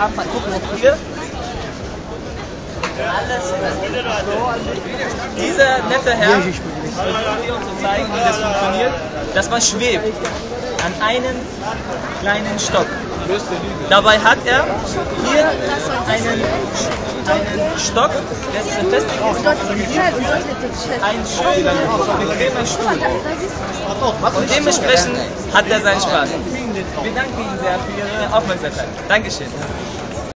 محمد مطير. Dieser nette Herr will dir uns zeigen, wie das funktioniert, dass man schwebt an einem kleinen Stock. Dabei hat er hier einen Stock, der ist ein Stuhl. Und dementsprechend hat er seinen Spaß. Wir danken Ihnen sehr für Ihre Aufmerksamkeit. Dankeschön.